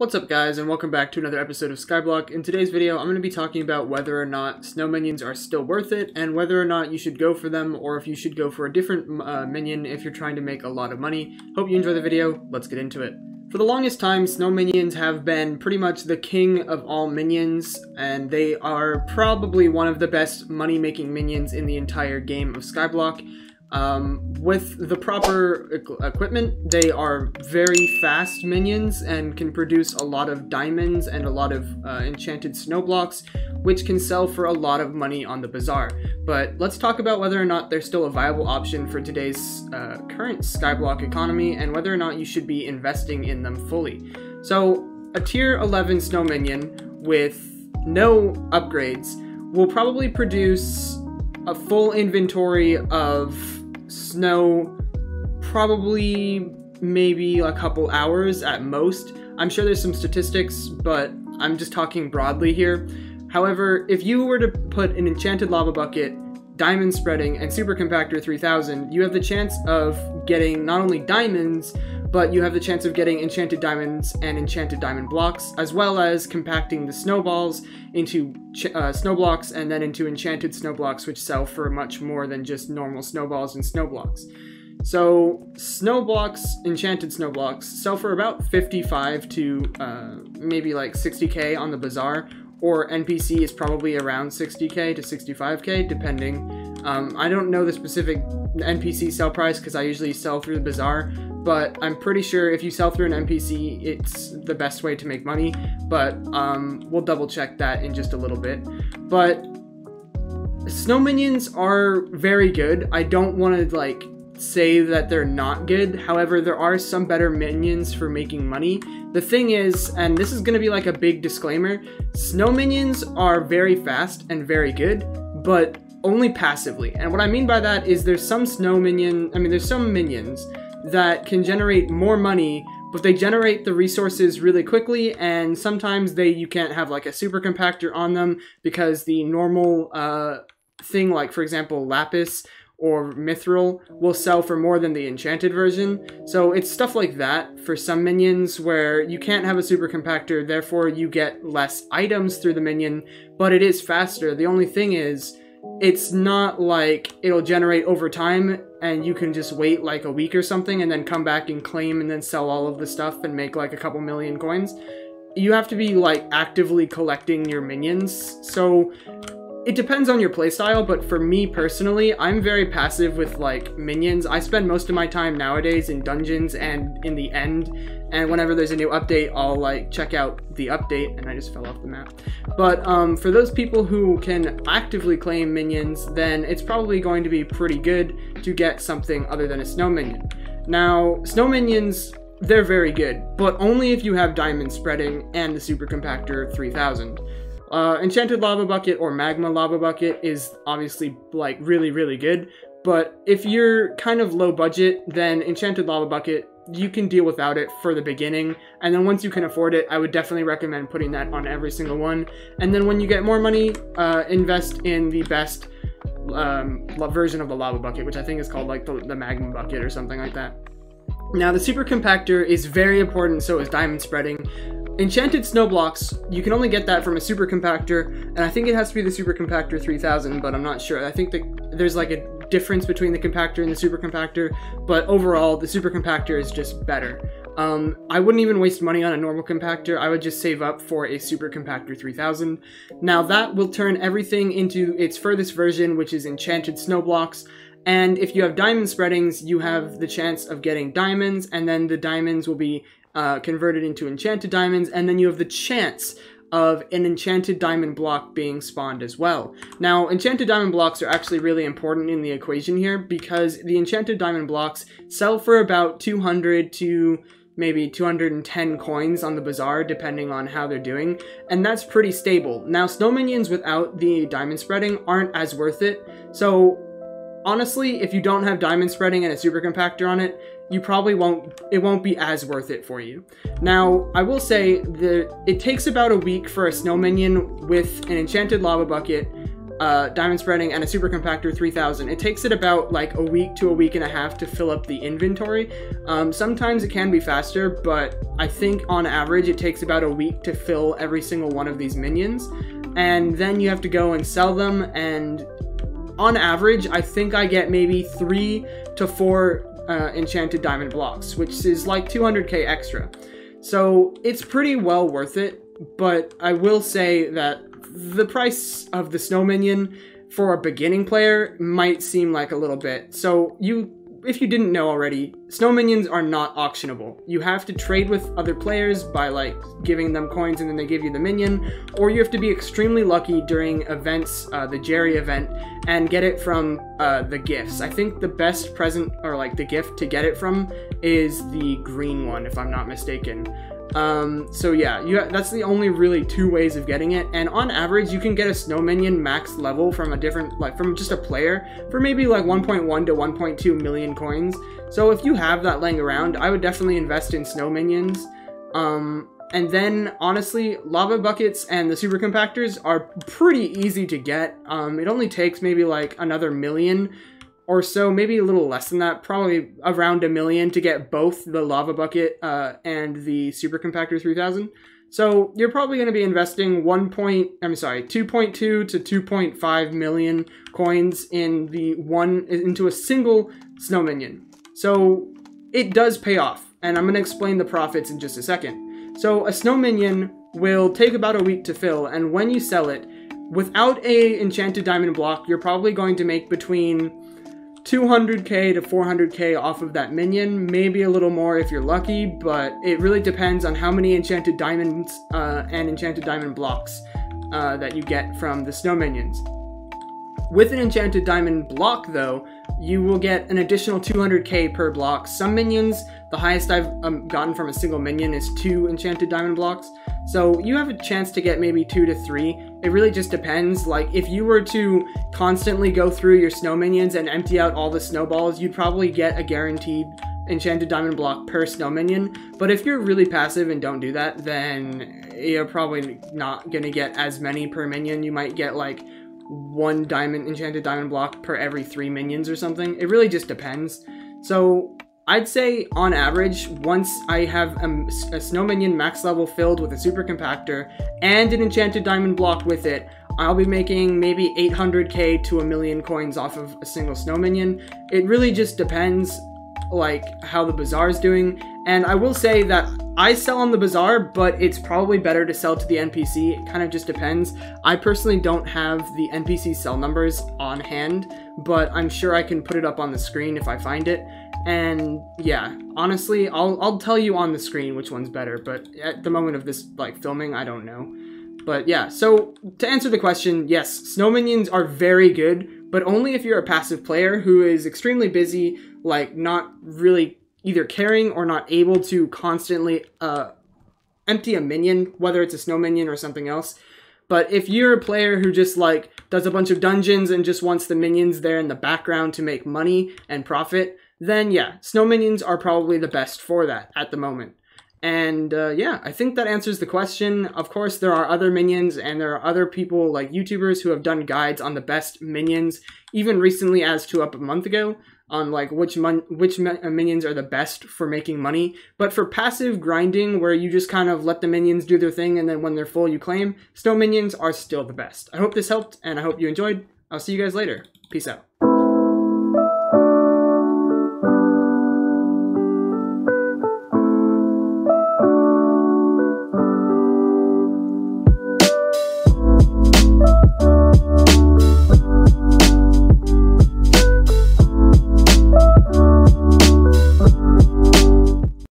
What's up guys, and welcome back to another episode of Skyblock. In today's video, I'm going to be talking about whether or not snow minions are still worth it, and whether or not you should go for them, or if you should go for a different minion if you're trying to make a lot of money. Hope you enjoy the video, let's get into it. For the longest time, snow minions have been pretty much the king of all minions, and they are probably one of the best money-making minions in the entire game of Skyblock. With the proper equipment, they are very fast minions and can produce a lot of diamonds and a lot of enchanted snow blocks, which can sell for a lot of money on the bazaar. But let's talk about whether or not they're still a viable option for today's current Skyblock economy and whether or not you should be investing in them fully. So a tier 11 snow minion with no upgrades will probably produce a full inventory of snow, probably maybe a couple hours at most. I'm sure there's some statistics, but I'm just talking broadly here. However, if you were to put an enchanted lava bucket, diamond spreading, and Super Compactor 3000, you have the chance of getting not only diamonds, but you have the chance of getting enchanted diamonds and enchanted diamond blocks, as well as compacting the snowballs into snow blocks and then into enchanted snow blocks, which sell for much more than just normal snowballs and snow blocks. So snow blocks, enchanted snow blocks, sell for about 55 to maybe like 60k on the bazaar, or NPC is probably around 60k to 65k, depending. I don't know the specific NPC sell price because I usually sell through the bazaar, but I'm pretty sure if you sell through an NPC, it's the best way to make money, but we'll double check that in just a little bit. But snow minions are very good. I don't want to like say that they're not good. However, there are some better minions for making money. The thing is, and this is going to be like a big disclaimer, snow minions are very fast and very good, but only passively. And what I mean by that is there's some minions that can generate more money, but they generate the resources really quickly, and sometimes you can't have like a super compactor on them because the normal thing, like for example lapis or mithril, will sell for more than the enchanted version. So it's stuff like that for some minions where you can't have a super compactor, therefore you get less items through the minion, but it is faster. The only thing is, it's not like it'll generate over time and you can just wait like a week or something and then come back and claim and then sell all of the stuff and make like a couple million coins. You have to be like actively collecting your minions. So it depends on your playstyle, but for me personally, I'm very passive with like minions. I spend most of my time nowadays in dungeons and in the end, and whenever there's a new update, I'll like check out the update, and I just fell off the map. But for those people who can actively claim minions, then it's probably going to be pretty good to get something other than a snow minion. Now, snow minions, they're very good, but only if you have diamond spreading and the Super Compactor 3000. Enchanted lava bucket or magma lava bucket is obviously like really, really good, but if you're kind of low budget, then enchanted lava bucket, you can deal without it for the beginning, and then once you can afford it, I would definitely recommend putting that on every single one. And then when you get more money, invest in the best version of the lava bucket, which I think is called like the magma bucket or something like that. Now, the super compactor is very important, so is diamond spreading. Enchanted snow blocks, you can only get that from a super compactor, and I think it has to be the Super Compactor 3000, but I'm not sure. I think that there's like a difference between the compactor and the super compactor, but overall the super compactor is just better. I wouldn't even waste money on a normal compactor. I would just save up for a Super Compactor 3000. Now that will turn everything into its furthest version, which is enchanted snow blocks. And if you have diamond spreadings, you have the chance of getting diamonds, and then the diamonds will be converted into enchanted diamonds, and then you have the chance of an enchanted diamond block being spawned as well. Now, enchanted diamond blocks are actually really important in the equation here because the enchanted diamond blocks sell for about 200 to maybe 210 coins on the bazaar, depending on how they're doing, and that's pretty stable. Now, snow minions without the diamond spreading aren't as worth it, so honestly, if you don't have diamond spreading and a super compactor on it, you probably it won't be as worth it for you. Now, I will say that it takes about a week for a snow minion with an enchanted lava bucket, diamond spreading, and a Super Compactor 3000. It takes it about like a week to a week and a half to fill up the inventory. Sometimes it can be faster, but I think on average it takes about a week to fill every single one of these minions. And then you have to go and sell them, and on average I think I get maybe 3 to 4 enchanted diamond blocks, which is like 200k extra. So it's pretty well worth it, but I will say that the price of the snow minion for a beginning player might seem like a little bit. So if you didn't know already, snow minions are not auctionable. You have to trade with other players by like giving them coins and then they give you the minion, or you have to be extremely lucky during events, the Jerry event, and get it from the gifts. I think the best present, or like the gift to get it from, is the green one, if I'm not mistaken. So yeah, that's the only really two ways of getting it, and on average you can get a snow minion max level from a different, like from just a player, for maybe like 1.1 to 1.2 million coins. So if you have that laying around, I would definitely invest in snow minions. And then honestly, lava buckets and the super compactors are pretty easy to get. It only takes maybe like another million or so, maybe a little less than that, probably around 1 million to get both the lava bucket and the Super Compactor 3000. So you're probably going to be investing 2.2 to 2.5 million coins into a single snow minion. So it does pay off, and I'm going to explain the profits in just a second. So a snow minion will take about a week to fill, and when you sell it, without a enchanted diamond block, you're probably going to make between 200k to 400k off of that minion, maybe a little more if you're lucky, but it really depends on how many enchanted diamonds and enchanted diamond blocks that you get from the snow minions. With an enchanted diamond block though, you will get an additional 200k per block. Some minions, the highest I've gotten from a single minion is 2 enchanted diamond blocks, so you have a chance to get maybe 2 to 3. It really just depends. Like, if you were to constantly go through your snow minions and empty out all the snowballs, you'd probably get a guaranteed enchanted diamond block per snow minion. But if you're really passive and don't do that, then you're probably not gonna get as many per minion. You might get like 1 diamond enchanted diamond block per every 3 minions or something. It really just depends. So I'd say on average, once I have a snow minion max level filled with a super compactor and an enchanted diamond block with it, I'll be making maybe 800k to 1 million coins off of a single snow minion. It really just depends like how the bazaar's doing, and I will say that I sell on the bazaar, but it's probably better to sell to the NPC. It kind of just depends. I personally don't have the NPC sell numbers on hand, but I'm sure I can put it up on the screen if I find it. And yeah, honestly, I'll tell you on the screen which one's better, but at the moment of this like filming, I don't know. But yeah, so to answer the question, yes, snow minions are very good, but only if you're a passive player who is extremely busy, like not really either caring or not able to constantly empty a minion, whether it's a snow minion or something else. But if you're a player who just like does a bunch of dungeons and just wants the minions there in the background to make money and profit, then yeah, snow minions are probably the best for that at the moment. And yeah, I think that answers the question. Of course, there are other minions, and there are other people like YouTubers who have done guides on the best minions, even recently as to up a month ago, on like which minions are the best for making money. But for passive grinding, where you just kind of let the minions do their thing and then when they're full you claim, snow minions are still the best. I hope this helped, and I hope you enjoyed. I'll see you guys later. Peace out.